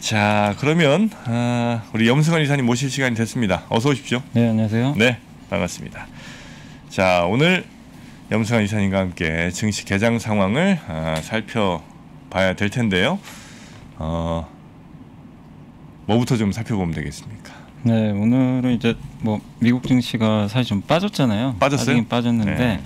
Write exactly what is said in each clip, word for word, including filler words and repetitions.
자, 그러면 아, 우리 염승환 이사님 모실 시간이 됐습니다. 어서 오십시오. 네, 안녕하세요. 네, 반갑습니다. 자, 오늘 염승환 이사님과 함께 증시 개장 상황을 아, 살펴봐야 될 텐데요. 어, 뭐부터 좀 살펴보면 되겠습니까? 네, 오늘은 이제 뭐 미국 증시가 사실 좀 빠졌잖아요. 빠졌어요? 빠졌는데 네.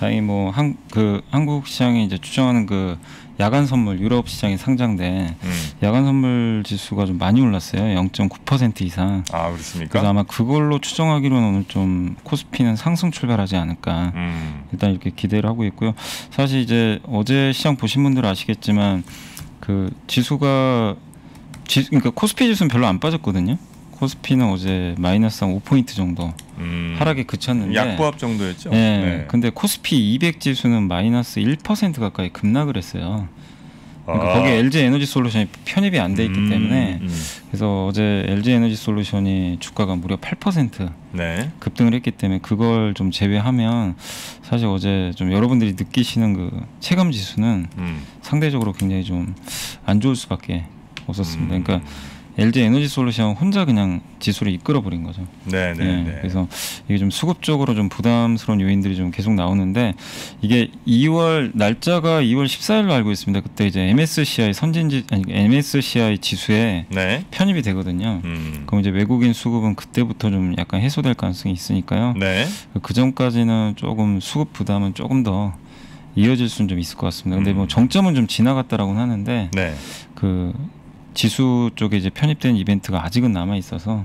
다행히 뭐 한, 그 한국 시장이 이제 추정하는 그 야간 선물 유럽 시장에 상장된 음. 야간 선물 지수가 좀 많이 올랐어요. 영 점 구 퍼센트 이상. 아, 그렇습니까? 그래서 아마 그걸로 추정하기로는 오늘 좀 코스피는 상승 출발하지 않을까. 음. 일단 이렇게 기대를 하고 있고요. 사실 이제 어제 시장 보신 분들은 아시겠지만 그 지수가 지, 그러니까 코스피 지수는 별로 안 빠졌거든요. 코스피는 어제 마이너스 한 오 포인트 정도 음, 하락에 그쳤는데 약보합 정도였죠. 네, 네. 근데 코스피 이백 지수는 마이너스 일 퍼센트 가까이 급락을 했어요. 그러니까 아. 거기에 엘지에너지솔루션이 편입이 안 돼 있기 음, 때문에 음. 그래서 어제 엘지에너지솔루션이 주가가 무려 팔 퍼센트 네. 급등을 했기 때문에 그걸 좀 제외하면 사실 어제 좀 여러분들이 느끼시는 그 체감 지수는 음. 상대적으로 굉장히 좀 안 좋을 수밖에 없었습니다. 음. 그러니까 엘지에너지솔루션 혼자 그냥 지수를 이끌어버린 거죠. 네, 네, 네. 그래서 이게 좀 수급적으로 좀 부담스러운 요인들이 좀 계속 나오는데 이게 이월 날짜가 이월 십사일로 알고 있습니다. 그때 이제 엠에스씨아이 선진지 아니 엠에스씨아이 지수에 네. 편입이 되거든요. 음. 그럼 이제 외국인 수급은 그때부터 좀 약간 해소될 가능성이 있으니까요. 네. 그 전까지는 조금 수급 부담은 조금 더 이어질 수는 좀 있을 것 같습니다. 근데 음. 뭐 정점은 좀 지나갔다라고는 하는데 네. 그 지수 쪽에 이제 편입된 이벤트가 아직은 남아 있어서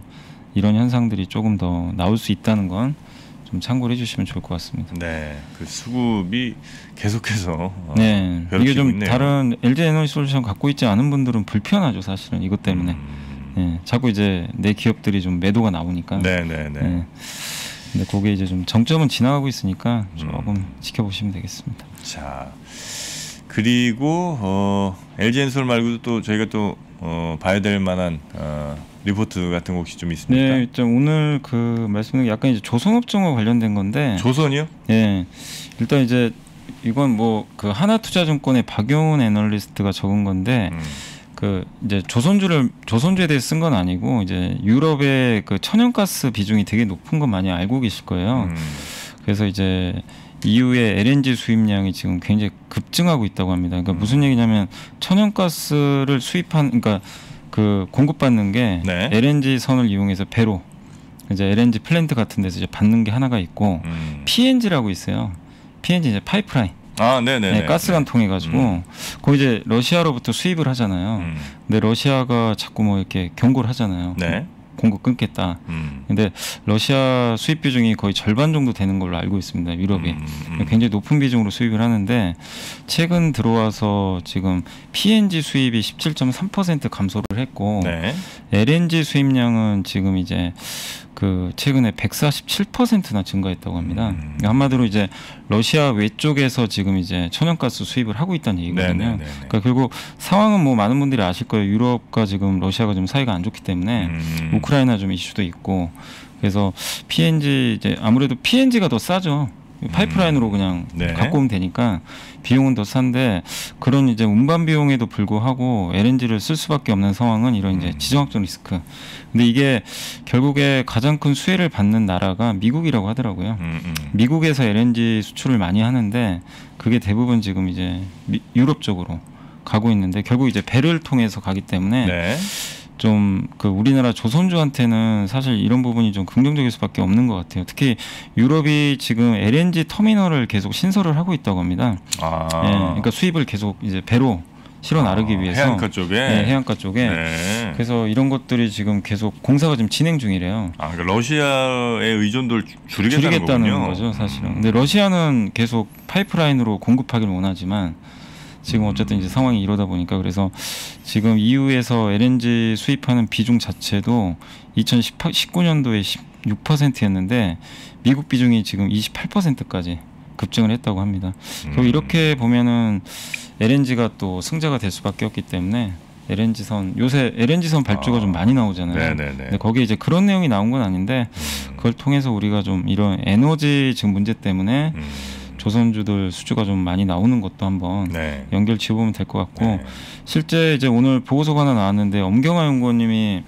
이런 현상들이 조금 더 나올 수 있다는 건 좀 참고를 해주시면 좋을 것 같습니다. 네, 그 수급이 계속해서 네, 어, 이게 좀 있네요. 다른 엘지에너지솔루션 갖고 있지 않은 분들은 불편하죠, 사실은 이것 때문에. 음. 네, 자꾸 이제 내 기업들이 좀 매도가 나오니까. 네, 네, 네. 네. 근데 그게 이제 좀 정점은 지나가고 있으니까 조금 음. 지켜보시면 되겠습니다. 자, 그리고 어, 엘지엔솔 말고도 또 저희가 또 어, 봐야 될 만한 어, 리포트 같은 거 혹시 좀 있습니까? 네, 좀 오늘 그 말씀드린 게 약간 이제 조선업종과 관련된 건데. 조선이요? 네, 일단 이제 이건 뭐 그 하나투자증권의 박용훈 애널리스트가 적은 건데 음. 그 이제 조선주를 조선주에 대해 쓴 건 아니고 이제 유럽의 그 천연가스 비중이 되게 높은 거 많이 알고 계실 거예요. 음. 그래서 이제 이유의 엘엔지 수입량이 지금 굉장히 급증하고 있다고 합니다. 그러니까 음. 무슨 얘기냐면 천연가스를 수입한, 그러니까 그 공급받는 게 네. 엘엔지 선을 이용해서 배로 이제 엘엔지 플랜트 같은 데서 이제 받는 게 하나가 있고 음. 피엔지라고 있어요. 피엔지 이제 파이프라인. 아, 네네. 네, 가스관 통해 가지고 음. 그 이제 러시아로부터 수입을 하잖아요. 음. 근데 러시아가 자꾸 뭐 이렇게 경고를 하잖아요. 네. 공급 끊겠다. 음. 근데 러시아 수입 비중이 거의 절반 정도 되는 걸로 알고 있습니다. 유럽이 음, 음. 굉장히 높은 비중으로 수입을 하는데 최근 들어와서 지금 피엔지 수입이 십칠 점 삼 퍼센트 감소를 했고 네. 엘엔지 수입량은 지금 이제 그 최근에 백사십칠 퍼센트나 증가했다고 합니다. 음. 그러니까 한마디로 이제 러시아 외쪽에서 지금 이제 천연가스 수입을 하고 있다는 얘기거든요. 네네, 네네. 그러니까 결국 상황은 뭐 많은 분들이 아실 거예요. 유럽과 지금 러시아가 좀 사이가 안 좋기 때문에 음. 우크라이나 좀 이슈도 있고 그래서 피엔지 이제 아무래도 피엔지가 더 싸죠. 파이프라인으로 그냥 네. 갖고 오면 되니까 비용은 더 싼데 그런 이제 운반 비용에도 불구하고 엘엔지를 쓸 수밖에 없는 상황은 이런 이제 지정학적 리스크. 근데 이게 결국에 가장 큰 수혜를 받는 나라가 미국이라고 하더라고요. 음, 음. 미국에서 엘엔지 수출을 많이 하는데 그게 대부분 지금 이제 미, 유럽 쪽으로 가고 있는데 결국 이제 배를 통해서 가기 때문에. 네. 좀 그 우리나라 조선주한테는 사실 이런 부분이 좀 긍정적일 수밖에 없는 것 같아요. 특히 유럽이 지금 엘엔지 터미널을 계속 신설을 하고 있다고 합니다. 아. 예, 그러니까 수입을 계속 이제 배로 실어 나르기 아, 위해서 해안가 쪽에, 예, 해안가 쪽에. 네. 그래서 이런 것들이 지금 계속 공사가 지금 진행 중이래요. 아, 그러니까 러시아의 의존도를 줄이겠다는, 줄이겠다는 거죠, 사실은. 음. 근데 러시아는 계속 파이프라인으로 공급하기를 원하지만. 지금 어쨌든 이제 상황이 이러다 보니까 그래서 지금 이유에서 엘엔지 수입하는 비중 자체도 이천십구년도에 십육 퍼센트였는데 미국 비중이 지금 이십팔 퍼센트까지 급증을 했다고 합니다. 그리고 이렇게 보면은 엘엔지가 또 승자가 될 수밖에 없기 때문에 엘엔지 선 요새 엘엔지 선 발주가 아, 좀 많이 나오잖아요. 네네네. 근데 거기에 이제 그런 내용이 나온 건 아닌데 그걸 통해서 우리가 좀 이런 에너지 지금 문제 때문에. 음. 조선주들 수주가 좀 많이 나오는 것도 한번 네. 연결 지어보면 될 것 같고 네. 실제 이제 오늘 보고서가 하나 나왔는데 엄경아 연구원님이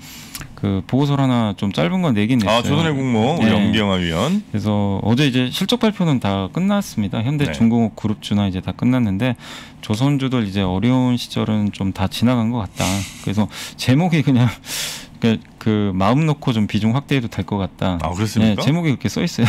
그 보고서를 하나 좀 짧은 건 내긴 냈어요. 아, 조선의 국모 우리 엄경아 네. 위원. 그래서 어제 이제 실적 발표는 다 끝났습니다. 현대중공업 네. 그룹주나 이제 다 끝났는데 조선주들 이제 어려운 시절은 좀 다 지나간 것 같다. 그래서 제목이 그냥 그, 그 마음 놓고 좀 비중 확대해도 될 것 같다. 아, 그렇습니까? 네, 제목이 그렇게 써 있어요.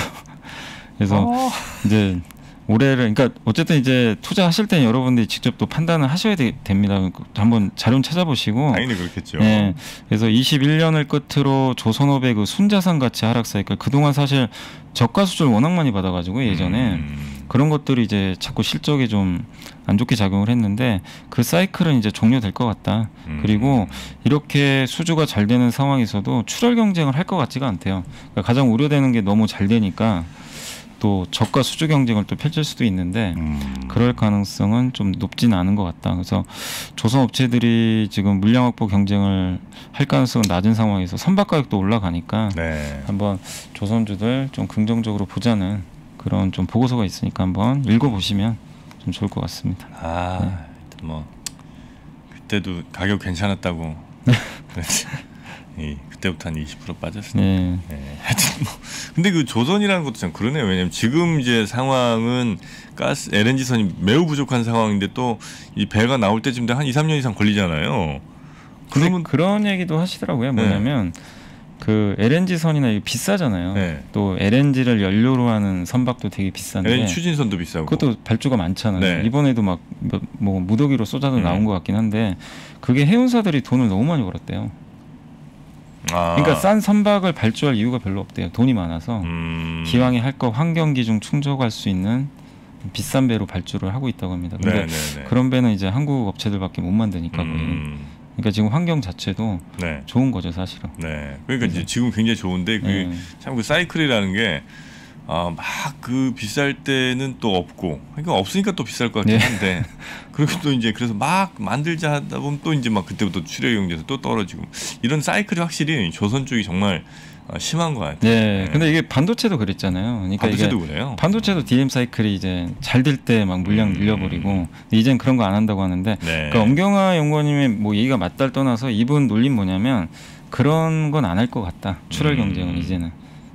그래서 어... 이제 올해를 그러니까 어쨌든 이제 투자하실 때 여러분들이 직접 또 판단을 하셔야 되, 됩니다. 한번 자료 찾아보시고. 당연히 그렇겠죠. 네, 그래서 이십일 년을 끝으로 조선업의 그 순자산 가치 하락 사이클 그동안 사실 저가 수주를 워낙 많이 받아가지고 예전에 음... 그런 것들이 이제 자꾸 실적에 좀 안 좋게 작용을 했는데 그 사이클은 이제 종료될 것 같다. 음. 그리고 이렇게 수주가 잘 되는 상황에서도 출혈 경쟁을 할 것 같지가 않대요. 그러니까 가장 우려되는 게 너무 잘 되니까 또 저가 수주 경쟁을 또 펼칠 수도 있는데 음. 그럴 가능성은 좀 높진 않은 것 같다. 그래서 조선 업체들이 지금 물량 확보 경쟁을 할 가능성은 낮은 상황에서 선박 가격도 올라가니까 네. 한번 조선주들 좀 긍정적으로 보자는 그런 좀 보고서가 있으니까 한번 읽어보시면 좀 좋을 것 같습니다. 아, 네. 일단 뭐 그때도 가격 괜찮았다고 예, 그때부터 한 이십 퍼센트 빠졌으니까. 네. 예, 하여튼 뭐 근데 그 조선이라는 것도 참 그러네요. 왜냐면 지금 이제 상황은 가스 엘엔지선이 매우 부족한 상황인데 또 이 배가 나올 때쯤 되면 한 이 삼 년 이상 걸리잖아요. 그러면 그런 얘기도 하시더라고요. 뭐냐면 네. 그 엘엔지선이나 이게 비싸잖아요. 네. 또 엘엔지를 연료로 하는 선박도 되게 비싼데 엘엔지 추진선도 비싸고 그것도 발주가 많잖아요. 네. 이번에도 막 뭐 무더기로 쏟아져 네. 나온 것 같긴 한데 그게 해운사들이 돈을 너무 많이 벌었대요. 아. 그러니까 싼 선박을 발주할 이유가 별로 없대요. 돈이 많아서 음. 기왕에 할 거 환경기준 충족할 수 있는 비싼 배로 발주를 하고 있다고 합니다. 근데 네, 네, 네. 그런 배는 이제 한국 업체들밖에 못 만드니까 거의. 음. 그러니까 지금 환경 자체도 네. 좋은 거죠 사실은. 네. 그러니까 이제 지금 굉장히 좋은데 그 참 그 네. 사이클이라는 게 아 막 그 비쌀 때는 또 없고 그러니까 없으니까 또 비쌀 것 같긴 한데 네. 그리고 또 이제 그래서 막 만들자 하다 보면 또 이제 막 그때부터 출혈 경제에서 또 떨어지고 이런 사이클이 확실히 조선 쪽이 정말 심한 것 같아요. 네, 네. 근데 이게 반도체도 그랬잖아요. 그러니까 반도체도 이게 그래요? 반도체도 디엠 사이클이 이제 잘 될 때 막 물량 음. 늘려버리고 이젠 그런 거 안 한다고 하는데 네. 그러니까 엄경아 연구원님의 뭐 얘기가 맞다를 떠나서 이분 논리 뭐냐면 그런 건 안 할 것 같다. 출혈 음. 경쟁은 이제는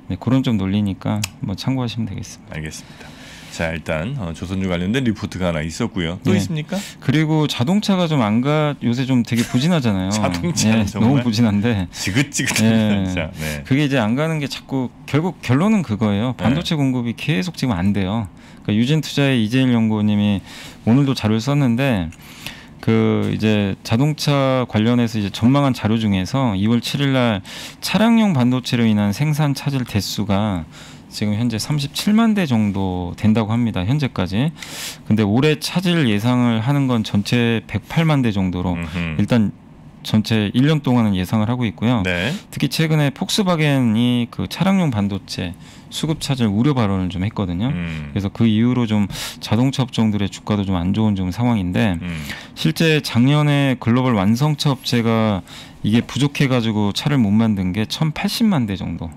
네, 그런 좀 논리니까 뭐 참고하시면 되겠습니다. 알겠습니다. 자 일단 어, 조선주 관련된 리포트가 하나 있었고요. 또 네. 있습니까? 그리고 자동차가 좀 안 가 요새 좀 되게 부진하잖아요. 자동차 네, 정말 너무 부진한데 지긋지긋한 네. 진짜. 네. 그게 이제 안 가는 게 자꾸 결국 결론은 그거예요. 반도체 네. 공급이 계속 지금 안 돼요. 그러니까 유진투자의 이재일 연구원님이 오늘도 자료를 썼는데 그 이제 자동차 관련해서 이제 전망한 자료 중에서 이월 칠일날 차량용 반도체로 인한 생산 차질 대수가 지금 현재 삼십칠만 대 정도 된다고 합니다. 현재까지. 근데 올해 차질 예상을 하는 건 전체 백팔만 대 정도로 음흠. 일단 전체 일 년 동안은 예상을 하고 있고요. 네. 특히 최근에 폭스바겐이 그 차량용 반도체 수급 차질 우려 발언을 좀 했거든요. 음. 그래서 그 이후로 좀 자동차 업종들의 주가도 좀 안 좋은 좀 상황인데 음. 실제 작년에 글로벌 완성차 업체가 이게 부족해가지고 차를 못 만든 게 천팔십만 대 정도.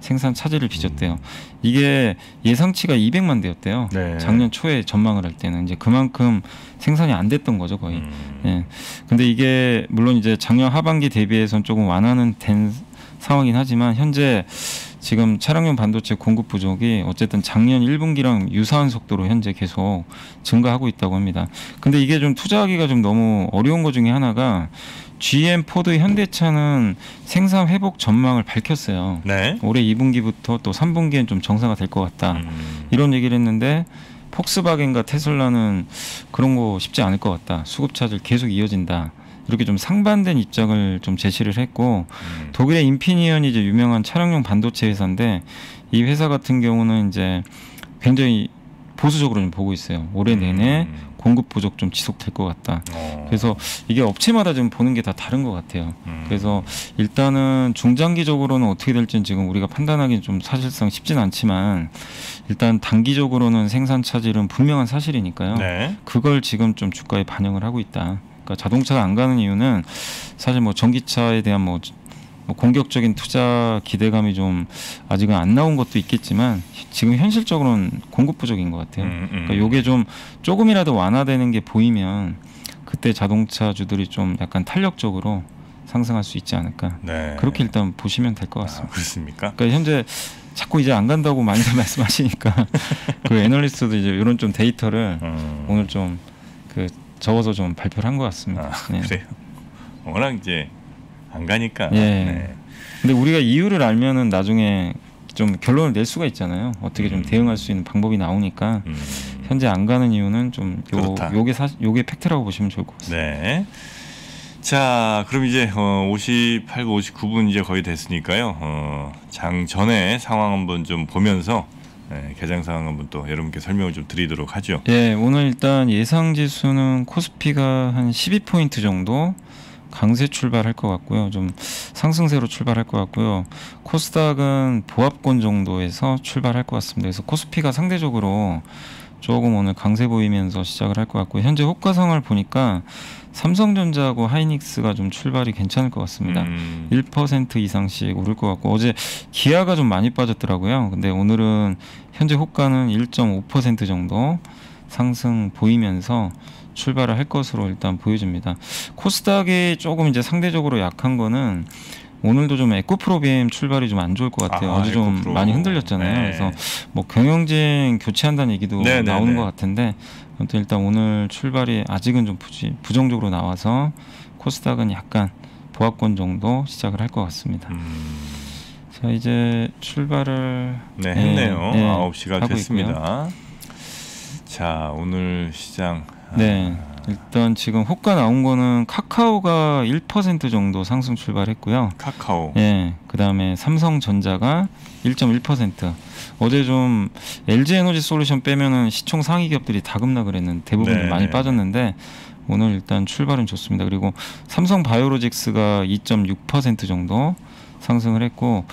생산 차질을 빚었대요. 이게 예상치가 이백만 대였대요. 네. 작년 초에 전망을 할 때는 이제 그만큼 생산이 안 됐던 거죠 거의. 음. 예. 근데 이게 물론 이제 작년 하반기 대비해서는 조금 완화는 된 상황이긴 하지만 현재 지금 차량용 반도체 공급 부족이 어쨌든 작년 일 분기랑 유사한 속도로 현재 계속 증가하고 있다고 합니다. 근데 이게 좀 투자하기가 좀 너무 어려운 것 중에 하나가 지엠, 포드, 현대차는 생산 회복 전망을 밝혔어요. 네. 올해 이 분기부터 또 삼 분기엔 좀 정상화 될 것 같다. 음. 이런 얘기를 했는데 폭스바겐과 테슬라는 그런 거 쉽지 않을 것 같다. 수급 차질 계속 이어진다. 이렇게 좀 상반된 입장을 좀 제시를 했고 음. 독일의 인피니언이 이제 유명한 차량용 반도체 회사인데 이 회사 같은 경우는 이제 굉장히 보수적으로 좀 보고 있어요. 올해 내내 음. 공급 부족 좀 지속될 것 같다. 오. 그래서 이게 업체마다 지금 보는 게 다 다른 것 같아요. 음. 그래서 일단은 중장기적으로는 어떻게 될지는 지금 우리가 판단하기는 좀 사실상 쉽진 않지만 일단 단기적으로는 생산 차질은 분명한 사실이니까요. 네. 그걸 지금 좀 주가에 반영을 하고 있다. 그러니까 자동차가 안 가는 이유는 사실 뭐 전기차에 대한 뭐 뭐 공격적인 투자 기대감이 좀 아직은 안 나온 것도 있겠지만 지금 현실적으로는 공급 부족인 것 같아요. 음, 음. 그러니까 이게 좀 조금이라도 완화되는 게 보이면 그때 자동차주들이 좀 약간 탄력적으로 상승할 수 있지 않을까. 네. 그렇게 일단 보시면 될 것 같습니다. 아, 그렇습니까? 그러니까 현재 자꾸 이제 안 간다고 많이들 말씀하시니까 그 애널리스트도 이제 이런 좀 데이터를 음. 오늘 좀 그 적어서 좀 발표를 한 것 같습니다. 아, 네. 그래요. 워낙 이제 안 가니까. 예. 네. 근데 우리가 이유를 알면은 나중에 좀 결론을 낼 수가 있잖아요. 어떻게 좀 음. 대응할 수 있는 방법이 나오니까 음. 현재 안 가는 이유는 좀 요, 요게 사, 요게 팩트라고 보시면 좋을 것 같습니다. 네. 자, 그럼 이제 어, 오십팔 분 오십구 분 이제 거의 됐으니까요. 어, 장 전에 상황 한번 좀 보면서 네, 개장 상황 한번 또 여러분께 설명을 좀 드리도록 하죠. 예, 오늘 일단 예상 지수는 코스피가 한 십이 포인트 정도 강세 출발할 것 같고요. 좀 상승세로 출발할 것 같고요. 코스닥은 보합권 정도에서 출발할 것 같습니다. 그래서 코스피가 상대적으로 조금 오늘 강세 보이면서 시작을 할 것 같고, 현재 호가 상황을 보니까 삼성전자하고 하이닉스가 좀 출발이 괜찮을 것 같습니다. 음. 일 퍼센트 이상씩 오를 것 같고, 어제 기아가 좀 많이 빠졌더라고요. 근데 오늘은 현재 호가는 일 점 오 퍼센트 정도 상승 보이면서 출발을 할 것으로 일단 보여집니다. 코스닥이 조금 이제 상대적으로 약한 거는 오늘도 좀 에코프로비엠 출발이 좀 안 좋을 것 같아요. 아, 어제 좀 에코프로. 많이 흔들렸잖아요. 네. 그래서 뭐 경영진 교체한다는 얘기도 네, 나오는 네, 네. 것 같은데, 아무튼 일단 오늘 출발이 아직은 좀 부지, 부정적으로 나와서 코스닥은 약간 보합권 정도 시작을 할 것 같습니다. 음. 자, 이제 출발을 네, 네, 했네요. 네, 아홉 시가 됐습니다. 있고요. 자, 오늘 시장 네. 일단 지금 호가 나온 거는 카카오가 일 퍼센트 정도 상승 출발했고요. 카카오. 예. 그다음에 삼성전자가 일 점 일 퍼센트. 어제 좀 엘지에너지솔루션 빼면은 시총 상위 기업들이 다 급락을 했는데 대부분 네. 많이 빠졌는데 오늘 일단 출발은 좋습니다. 그리고 삼성바이오로직스가 이 점 육 퍼센트 정도 상승을 했고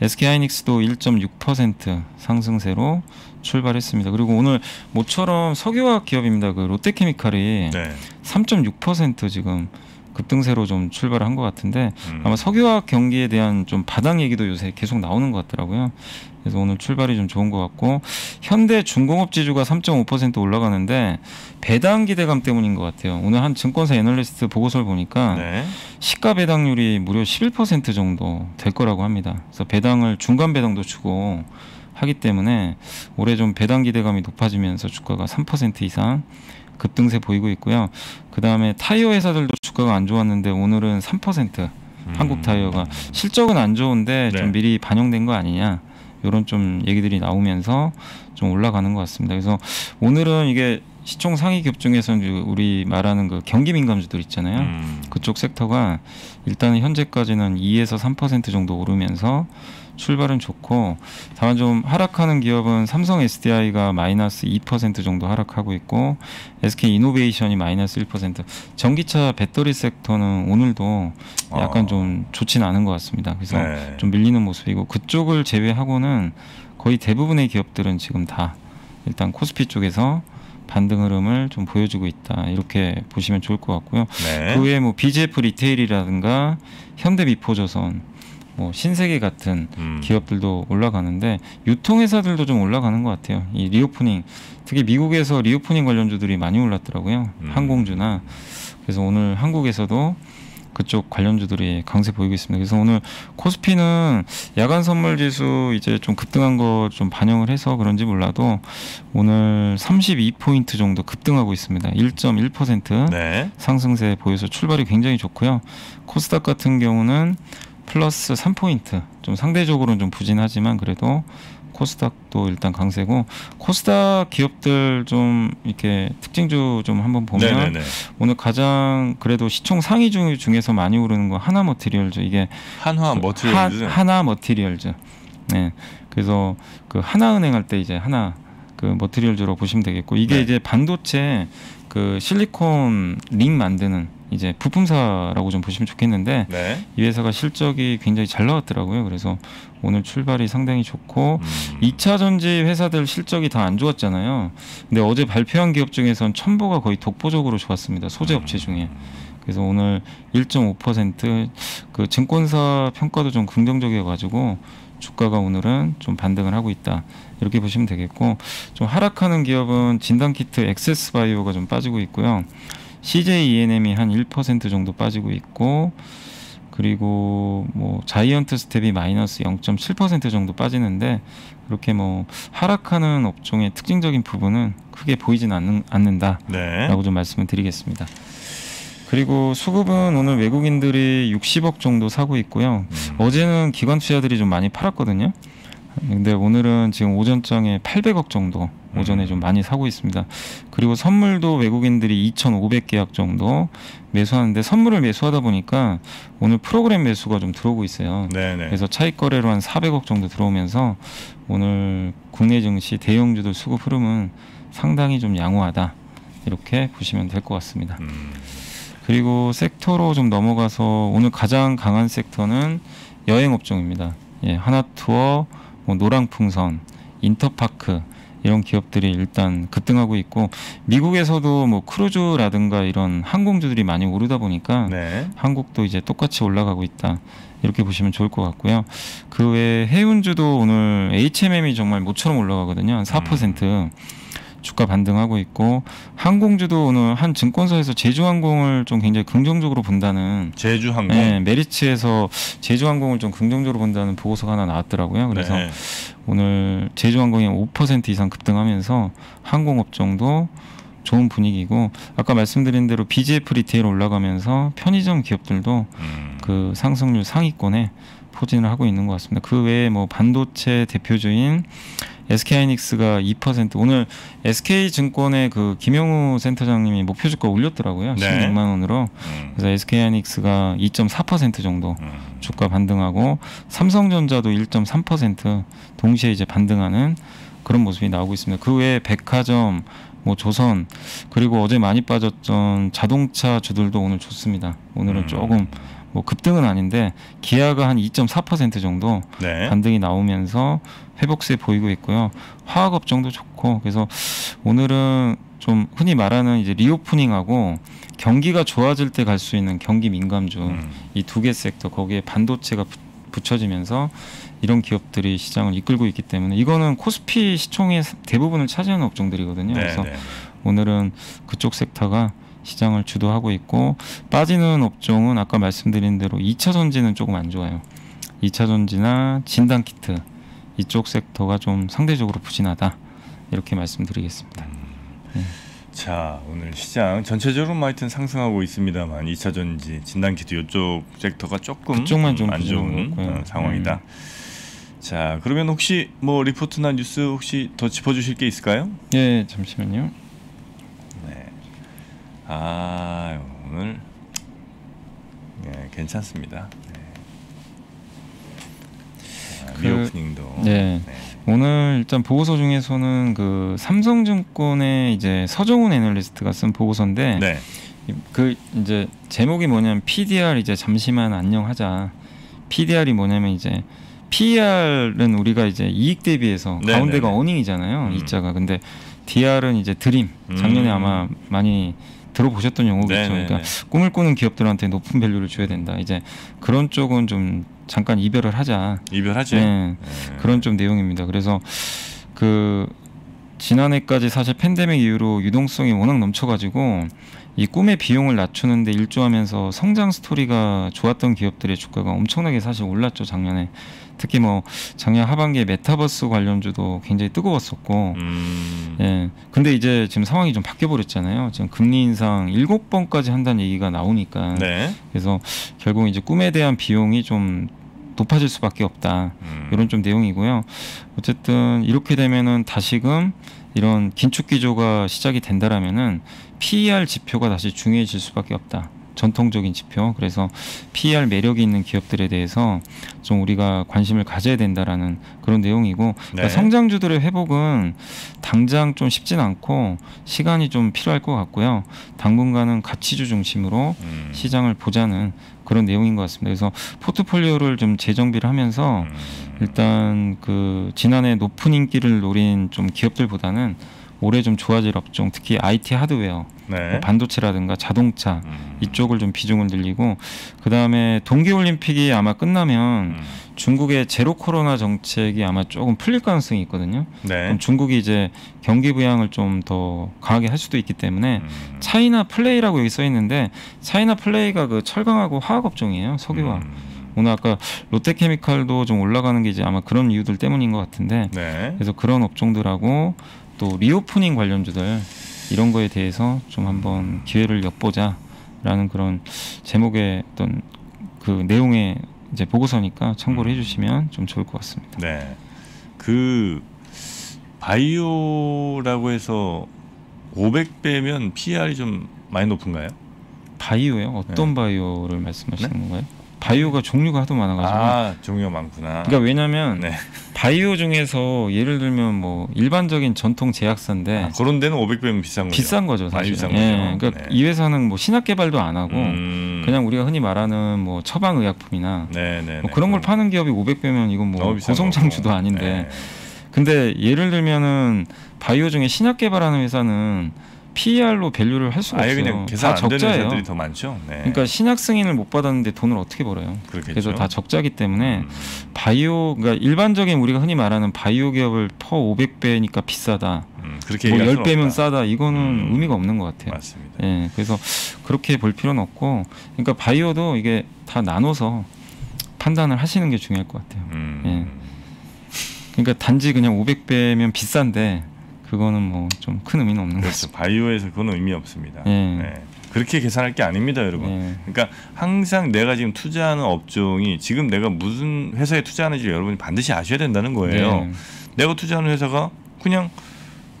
에스케이하이닉스도 일 점 육 퍼센트 상승세로 출발했습니다. 그리고 오늘 모처럼 석유화학 기업입니다. 그 롯데케미칼이 네. 삼 점 육 퍼센트 지금 급등세로 좀 출발을 한 것 같은데 음. 아마 석유화학 경기에 대한 좀 바닥 얘기도 요새 계속 나오는 것 같더라고요. 그래서 오늘 출발이 좀 좋은 것 같고, 현대중공업 지주가 삼 점 오 퍼센트 올라가는데 배당 기대감 때문인 것 같아요. 오늘 한 증권사 애널리스트 보고서를 보니까 네. 시가 배당률이 무려 십일 퍼센트 정도 될 거라고 합니다. 그래서 배당을 중간 배당도 주고 하기 때문에 올해 좀 배당 기대감이 높아지면서 주가가 삼 퍼센트 이상 급등세 보이고 있고요. 그 다음에 타이어 회사들도 주가가 안 좋았는데 오늘은 삼 퍼센트 음. 한국타이어가 실적은 안 좋은데 네. 좀 미리 반영된 거 아니냐, 이런 좀 얘기들이 나오면서 좀 올라가는 것 같습니다. 그래서 오늘은 이게 시총 상위 기업 중에서는 우리 말하는 그 경기 민감주들 있잖아요. 음. 그쪽 섹터가 일단은 현재까지는 이에서 삼 퍼센트 정도 오르면서 출발은 좋고, 다만 좀 하락하는 기업은 삼성 에스디아이가 마이너스 이 퍼센트 정도 하락하고 있고 에스케이이노베이션이 마이너스 일 퍼센트, 전기차 배터리 섹터는 오늘도 약간 아. 좀 좋진 않은 것 같습니다. 그래서 네. 좀 밀리는 모습이고, 그쪽을 제외하고는 거의 대부분의 기업들은 지금 다 일단 코스피 쪽에서 반등 흐름을 좀 보여주고 있다, 이렇게 보시면 좋을 것 같고요. 네. 그 외에 뭐 비지에프 리테일이라든가 현대미포조선, 뭐 신세계 같은 음. 기업들도 올라가는데 유통회사들도 좀 올라가는 것 같아요. 이 리오프닝, 특히 미국에서 리오프닝 관련주들이 많이 올랐더라고요. 음. 항공주나. 그래서 오늘 한국에서도 그쪽 관련주들이 강세 보이고 있습니다. 그래서 오늘 코스피는 야간 선물지수 이제 좀 급등한 거 좀 반영을 해서 그런지 몰라도 오늘 삼십이 포인트 정도 급등하고 있습니다. 일 점 일 퍼센트 네. 상승세 보여서 출발이 굉장히 좋고요. 코스닥 같은 경우는 플러스 삼 포인트, 좀 상대적으로는 좀 부진하지만 그래도 코스닥도 일단 강세고, 코스닥 기업들 좀 이렇게 특징주 좀 한번 보면 네네네. 오늘 가장 그래도 시총 상위 중 중에서 많이 오르는 거 하나머티얼즈, 이게 하나머티얼즈, 하나머티얼즈. 네, 그래서 그 하나은행 할 때 이제 하나 그 머티얼즈로 보시면 되겠고, 이게 네. 이제 반도체 그 실리콘 링 만드는 이제 부품사라고 좀 보시면 좋겠는데 네. 이 회사가 실적이 굉장히 잘 나왔더라고요. 그래서 오늘 출발이 상당히 좋고 음. 이 차 전지 회사들 실적이 다 안 좋았잖아요. 근데 어제 발표한 기업 중에선 첨보가 거의 독보적으로 좋았습니다. 소재 업체 중에. 그래서 오늘 일 점 오 퍼센트 그 증권사 평가도 좀 긍정적이어가지고 주가가 오늘은 좀 반등을 하고 있다, 이렇게 보시면 되겠고, 좀 하락하는 기업은 진단키트 액세스바이오가 좀 빠지고 있고요, 씨제이이엔엠이 한 일 퍼센트 정도 빠지고 있고, 그리고 뭐 자이언트 스텝이 마이너스 영 점 칠 퍼센트 정도 빠지는데, 그렇게 뭐 하락하는 업종의 특징적인 부분은 크게 보이진 않는, 않는다라고 네. 좀 말씀을 드리겠습니다. 그리고 수급은 오늘 외국인들이 육십억 정도 사고 있고요. 음. 어제는 기관 투자들이 좀 많이 팔았거든요. 근데 오늘은 지금 오전장에 팔백억 정도 오전에 좀 많이 사고 있습니다. 그리고 선물도 외국인들이 이천오백 계약 정도 매수하는데, 선물을 매수하다 보니까 오늘 프로그램 매수가 좀 들어오고 있어요. 네네. 그래서 차익 거래로 한 사백억 정도 들어오면서 오늘 국내 증시 대형주들 수급 흐름은 상당히 좀 양호하다, 이렇게 보시면 될 것 같습니다. 음. 그리고 섹터로 좀 넘어가서 오늘 가장 강한 섹터는 여행업종입니다. 예, 하나투어, 뭐 노랑풍선, 인터파크, 이런 기업들이 일단 급등하고 있고, 미국에서도 뭐 크루즈라든가 이런 항공주들이 많이 오르다 보니까 네. 한국도 이제 똑같이 올라가고 있다, 이렇게 보시면 좋을 것 같고요. 그 외에 해운주도 오늘 에이치엠엠이 정말 모처럼 올라가거든요. 한 사 퍼센트 음. 주가 반등하고 있고, 항공주도 오늘 한 증권사에서 제주항공을 좀 굉장히 긍정적으로 본다는, 제주항공? 네, 메리츠에서 제주항공을 좀 긍정적으로 본다는 보고서가 하나 나왔더라고요. 그래서 네. 오늘 제주항공이 오 퍼센트 이상 급등하면서 항공업종도 좋은 분위기고, 아까 말씀드린 대로 비지에프 리테일 올라가면서 편의점 기업들도 음. 그 상승률 상위권에 포진을 하고 있는 것 같습니다. 그 외에 뭐 반도체 대표주인 에스케이하이닉스가 이 퍼센트, 오늘 에스케이증권의 그 김영우 센터장님이 목표 주가 올렸더라고요. 네. 십육만 원으로. 음. 그래서 에스케이하이닉스가 이 점 사 퍼센트 정도 음. 주가 반등하고, 삼성전자도 일 점 삼 퍼센트 동시에 이제 반등하는 그런 모습이 나오고 있습니다. 그 외에 백화점, 뭐 조선, 그리고 어제 많이 빠졌던 자동차 주들도 오늘 좋습니다. 오늘은 음. 조금 뭐 급등은 아닌데 기아가 한 이 점 사 퍼센트 정도 네. 반등이 나오면서 회복세 보이고 있고요. 화학업종도 좋고, 그래서 오늘은 좀 흔히 말하는 이제 리오프닝하고 경기가 좋아질 때 갈 수 있는 경기 민감주, 음. 이 두 개 섹터, 거기에 반도체가 붙여지면서 이런 기업들이 시장을 이끌고 있기 때문에, 이거는 코스피 시총의 대부분을 차지하는 업종들이거든요. 네, 그래서 네. 오늘은 그쪽 섹터가 시장을 주도하고 있고, 빠지는 업종은 아까 말씀드린 대로 이 차 전지는 조금 안 좋아요. 이 차 전지나 진단키트, 이쪽 섹터가 좀 상대적으로 부진하다, 이렇게 말씀드리겠습니다. 음. 네. 자, 오늘 시장 전체적으로 하여튼 상승하고 있습니다만 이 차 전지, 진단키트 이쪽 섹터가 조금 그쪽만 좀 안 좋은 어, 상황이다. 음. 자, 그러면 혹시 뭐 리포트나 뉴스 혹시 더 짚어주실 게 있을까요? 예, 잠시만요. 아, 오늘 네, 괜찮습니다. 네. 아, 그, 리오프닝도 네. 네. 오늘 일단 보고서 중에서는 그 삼성증권의 이제 서종훈 애널리스트가 쓴 보고서인데 네. 그 이제 제목이 뭐냐면 피디알 이제 잠시만 안녕하자. 피디알이 뭐냐면 이제 피이알은 우리가 이제 이익 대비해서 네, 가운데가 네, 네. 어닝이잖아요. 음. 이자가. 근데 디알은 이제 드림. 작년에 음. 아마 많이 들어보셨던 용어겠죠. 네네네. 그러니까 꿈을 꾸는 기업들한테 높은 밸류를 줘야 된다. 이제 그런 쪽은 좀 잠깐 이별을 하자. 이별하지. 네. 네. 그런 좀 내용입니다. 그래서 그 지난해까지 사실 팬데믹 이후로 유동성이 워낙 넘쳐가지고 이 꿈의 비용을 낮추는데 일조하면서 성장 스토리가 좋았던 기업들의 주가가 엄청나게 사실 올랐죠, 작년에. 특히 뭐 작년 하반기에 메타버스 관련주도 굉장히 뜨거웠었고 음. 예. 근데 이제 지금 상황이 좀 바뀌어버렸잖아요. 지금 금리 인상 일곱 번까지 한다는 얘기가 나오니까 네. 그래서 결국 이제 꿈에 대한 비용이 좀 높아질 수밖에 없다, 음. 이런 좀 내용이고요. 어쨌든 이렇게 되면은 다시금 이런 긴축 기조가 시작이 된다라면은 피이알 지표가 다시 중요해질 수밖에 없다, 전통적인 지표. 그래서 피이알 매력이 있는 기업들에 대해서 좀 우리가 관심을 가져야 된다라는 그런 내용이고 네. 그러니까 성장주들의 회복은 당장 좀 쉽진 않고 시간이 좀 필요할 것 같고요. 당분간은 가치주 중심으로 음. 시장을 보자는 그런 내용인 것 같습니다. 그래서 포트폴리오를 좀 재정비를 하면서 일단 그 지난해 높은 인기를 노린 좀 기업들보다는 올해 좀 좋아질 업종, 특히 아이티 하드웨어, 네. 뭐 반도체라든가 자동차 음. 이쪽을 좀 비중을 늘리고, 그다음에 동계올림픽이 아마 끝나면 음. 중국의 제로 코로나 정책이 아마 조금 풀릴 가능성이 있거든요. 네. 그럼 중국이 이제 경기 부양을 좀 더 강하게 할 수도 있기 때문에 음. 차이나 플레이라고 여기 써 있는데, 차이나 플레이가 그 철강하고 화학 업종이에요. 석유화. 음. 오늘 아까 롯데케미칼도 좀 올라가는 게 이제 아마 그런 이유들 때문인 것 같은데, 네. 그래서 그런 업종들하고 또 리오프닝 관련주들 이런 거에 대해서 좀 한번 기회를 엿보자라는 그런 제목의 어떤 그 내용의 이제 보고서니까 참고를 음. 해주시면 좀 좋을 것 같습니다. 네, 그 바이오라고 해서 오백 배면 피알이 좀 많이 높은가요? 바이오요? 어떤 네. 바이오를 말씀하시는 네? 건가요? 바이오가 종류가 하도 많아가지고. 아, 종류가 많구나. 그러니까 왜냐면 네. 바이오 중에서 예를 들면 뭐 일반적인 전통 제약사인데 아, 그런 데는 오백 배면 비싼 거죠. 비싼 거죠, 사실. 비싼 거죠. 예, 그러니까 네. 이 회사는 뭐 신약 개발도 안 하고 음. 그냥 우리가 흔히 말하는 뭐 처방 의약품이나 네, 네, 뭐 그런 걸 파는 기업이 오백 배면 이건 뭐 고성장주도 아닌데. 네. 근데 예를 들면은 바이오 중에 신약 개발하는 회사는 피이알로 밸류를 할 수가 아예 없어요. 그냥 계산 다 안 적자예요. 되는 회사들이 더 많죠. 네. 그러니까 신약 승인을 못 받았는데 돈을 어떻게 벌어요? 그렇겠죠. 그래서 다 적자기 때문에 음. 바이오, 그러니까 일반적인 우리가 흔히 말하는 바이오 기업을 퍼 오백 배니까 비싸다. 음, 그렇게 뭐 십 배면 없다. 싸다. 이거는 음. 의미가 없는 것 같아요. 맞습니다. 예, 그래서 그렇게 볼 필요는 없고, 그러니까 바이오도 이게 다 나눠서 판단을 하시는 게 중요할 것 같아요. 음. 예. 그러니까 단지 그냥 오백 배면 비싼데. 그거는 뭐 좀 큰 의미는 없는 거죠. 그렇죠. 바이오에서 그건 의미 없습니다. 예. 네. 그렇게 계산할 게 아닙니다, 여러분. 예. 그러니까 항상 내가 지금 투자하는 업종이 지금 내가 무슨 회사에 투자하는지 여러분이 반드시 아셔야 된다는 거예요. 예. 내가 투자하는 회사가 그냥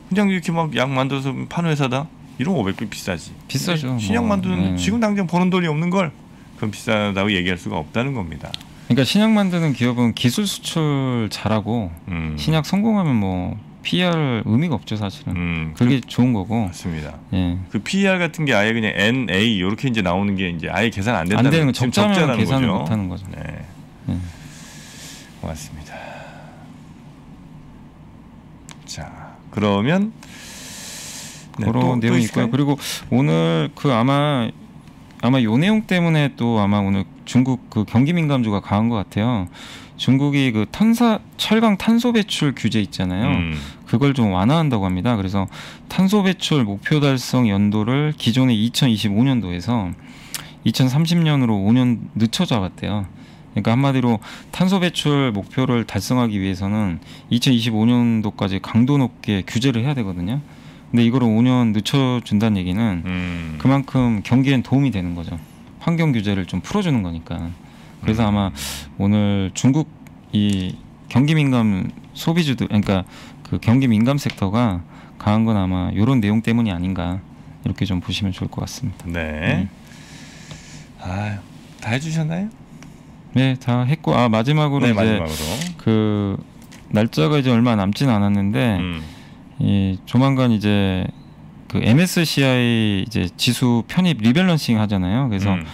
그냥 이렇게 막 약 만들어서 파는 회사다. 이런 오백 배 비싸지. 비싸죠. 신약 뭐. 만드는 예. 지금 당장 버는 돈이 없는 걸 그럼 비싸다고 얘기할 수가 없다는 겁니다. 그러니까 신약 만드는 기업은 기술 수출 잘하고 음. 신약 성공하면 뭐. 피알 의미가 없죠, 사실은. 음, 그게 그, 좋은 거고. 맞습니다. 예. 그 피이알 같은 게 아예 그냥 엔에이 이렇게 이제 나오는 게 이제 아예 계산 안 된다는, 안 되는 거, 적자면 계산을 못 하는 거죠. 네. 예. 맞습니다. 자, 그러면 네, 그런 또, 내용이 또 있고요. 그리고 오늘 그 아마 아마 요 내용 때문에 또 아마 오늘 중국 그 경기 민감주가 강한 것 같아요. 중국이 그 탄사 철강 탄소 배출 규제 있잖아요. 음. 그걸 좀 완화한다고 합니다. 그래서 탄소 배출 목표 달성 연도를 기존의 이천이십오 년도에서 이천삼십 년으로 오 년 늦춰 잡았대요. 그러니까 한마디로 탄소 배출 목표를 달성하기 위해서는 이천이십오 년도까지 강도 높게 규제를 해야 되거든요. 근데 이거를 오 년 늦춰준다는 얘기는 음. 그만큼 경기엔 도움이 되는 거죠. 환경 규제를 좀 풀어주는 거니까. 그래서 아마 오늘 중국 이 경기 민감 소비주들, 그러니까 그 경기 민감 섹터가 강한 건 아마 이런 내용 때문이 아닌가 이렇게 좀 보시면 좋을 것 같습니다. 네. 네. 아, 다 해주셨나요? 네, 다 했고 아 마지막으로 네, 이제 마지막으로. 그 날짜가 이제 얼마 남진 않았는데 음. 이 조만간 이제 그 엠에스씨아이 이제 지수 편입 리밸런싱 하잖아요. 그래서 음.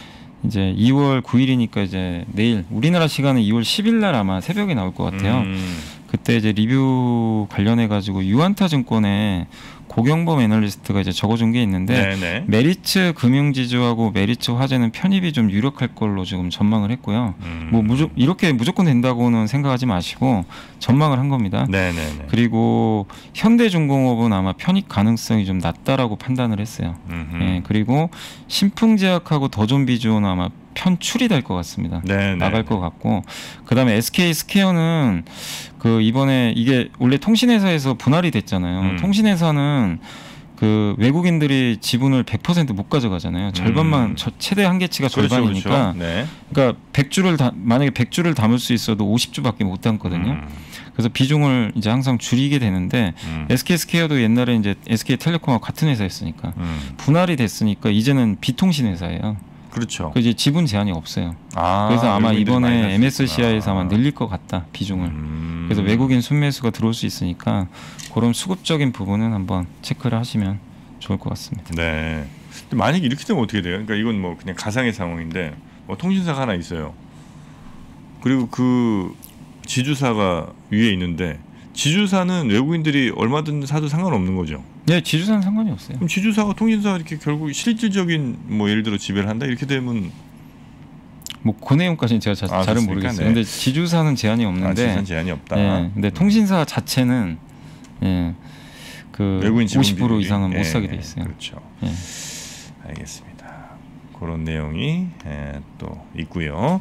이제 이월 구일이니까 이제 내일 우리나라 시간은 이월 십일날 아마 새벽에 나올 것 같아요. 음. 그때 이제 리뷰 관련해 가지고 유한타증권의 고경범 애널리스트가 이제 적어준 게 있는데 네네. 메리츠 금융지주하고 메리츠 화재는 편입이 좀 유력할 걸로 지금 전망을 했고요. 음. 뭐 무조, 이렇게 무조건 된다고는 생각하지 마시고 전망을 한 겁니다. 네네네. 그리고 현대중공업은 아마 편입 가능성이 좀 낮다라고 판단을 했어요. 예, 그리고 신풍제약하고 더존비즈온 아마 편출이 될 것 같습니다. 네네네. 나갈 것 같고, 그다음에 에스케이 스퀘어는 그 이번에 이게 원래 통신회사에서 분할이 됐잖아요. 음. 통신회사는 그 외국인들이 지분을 백 퍼센트 못 가져가잖아요. 절반만 음. 저, 최대 한계치가 그렇죠, 절반이니까. 그렇죠. 네. 그러니까 백 주를 다, 만약에 백 주를 담을 수 있어도 오십 주밖에 못 담거든요. 음. 그래서 비중을 이제 항상 줄이게 되는데 음. 에스케이 스퀘어도 옛날에 이제 에스케이텔레콤과 같은 회사였으니까 음. 분할이 됐으니까 이제는 비통신 회사예요. 그렇죠. 그 이제 지분 제한이 없어요. 아, 그래서 아마 이번에 엠에스씨아이에서 아마 늘릴 것 같다, 비중을. 음. 그래서 외국인 순매수가 들어올 수 있으니까 그런 수급적인 부분은 한번 체크를 하시면 좋을 것 같습니다. 네. 근데 만약에 이렇게 되면 어떻게 돼요? 그러니까 이건 뭐 그냥 가상의 상황인데 뭐 통신사가 하나 있어요. 그리고 그 지주사가 위에 있는데 지주사는 외국인들이 얼마든 사도 상관없는 거죠. 네, 지주사는 상관이 없어요. 그럼 지주사가 통신사 이렇게 결국 실질적인 뭐 예를 들어 지배를 한다 이렇게 되면 뭐 그 내용까지는 제가 자, 아, 잘은 그렇습니까? 모르겠어요. 네. 근데 지주사는 제한이 없는데. 아, 지주사는 제한이 없다. 예, 근데 통신사 자체는 예, 그 외국인 오십 퍼센트 이상은 예, 못 사게 돼 있어요. 그렇죠. 예. 알겠습니다. 그런 내용이 예, 또 있고요.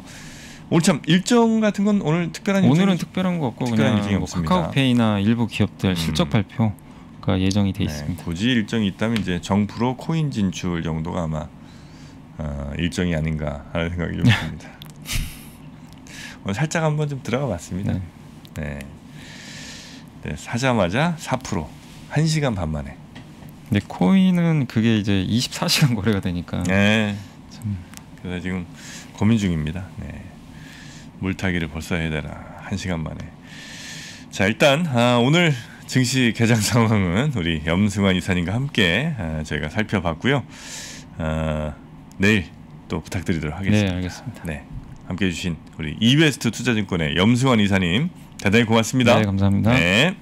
오늘 참 일정 같은 건 오늘 특별한 일정 오늘은 특별한 거 없고 특별한 그냥 뭐 카카오페이나 일부 기업들 실적 음. 발표가 예정이 돼 네, 있습니다. 굳이 일정이 있다면 이제 정프로 코인 진출 정도가 아마 어, 일정이 아닌가 하는 생각이 좀 듭니다. 오늘 살짝 한번 좀 들어가 봤습니다. 네. 네. 네, 사자마자 사 퍼센트 한 시간 반 만에. 근데 코인은 그게 이제 이십사 시간 거래가 되니까. 네. 참. 그래서 지금 고민 중입니다. 네. 물타기를 벌써 해야 되나 한 시간 만에. 자, 일단 아, 오늘 증시 개장 상황은 우리 염승환 이사님과 함께 아, 저희가 살펴봤고요. 아, 내일 또 부탁드리도록 하겠습니다. 네, 알겠습니다. 네, 함께해 주신 우리 이베스트 투자증권의 염승환 이사님 대단히 고맙습니다. 네, 감사합니다. 네.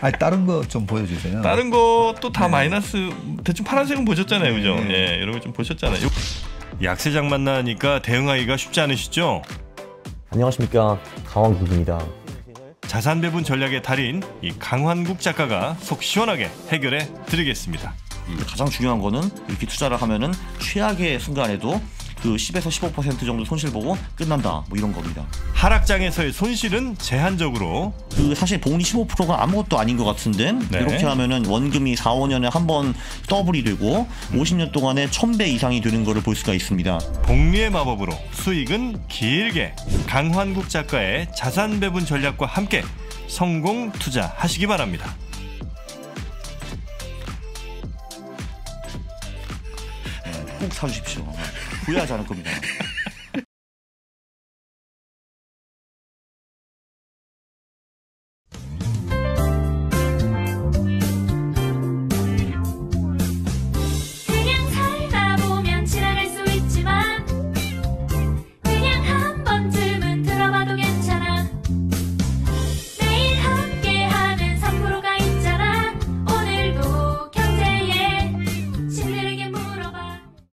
아, 다른 거 좀 보여주세요. 다른 거 또 다 네. 마이너스 대충 파란색은 보셨잖아요, 그죠? 예, 네. 네, 여러분 좀 보셨잖아요. 약세장 만나니까 대응하기가 쉽지 않으시죠? 안녕하십니까, 강원국입니다. 자산 배분 전략의 달인 이 강원국 작가가 속 시원하게 해결해 드리겠습니다. 가장 중요한 거는 이렇게 투자를 하면은 최악의 순간에도 그 십에서 십오 퍼센트 정도 손실 보고 끝난다, 뭐 이런 겁니다. 하락장에서의 손실은 제한적으로 그 사실 복리 십오 퍼센트가 아무것도 아닌 것 같은데 네. 이렇게 하면은 원금이 사, 오 년에 한 번 더블이 되고 음. 오십 년 동안에 천 배 이상이 되는 거를 볼 수가 있습니다. 복리의 마법으로 수익은 길게 강환국 작가의 자산 배분 전략과 함께 성공 투자하시기 바랍니다. 꼭 사주십시오. 후회하지 않을 겁니다.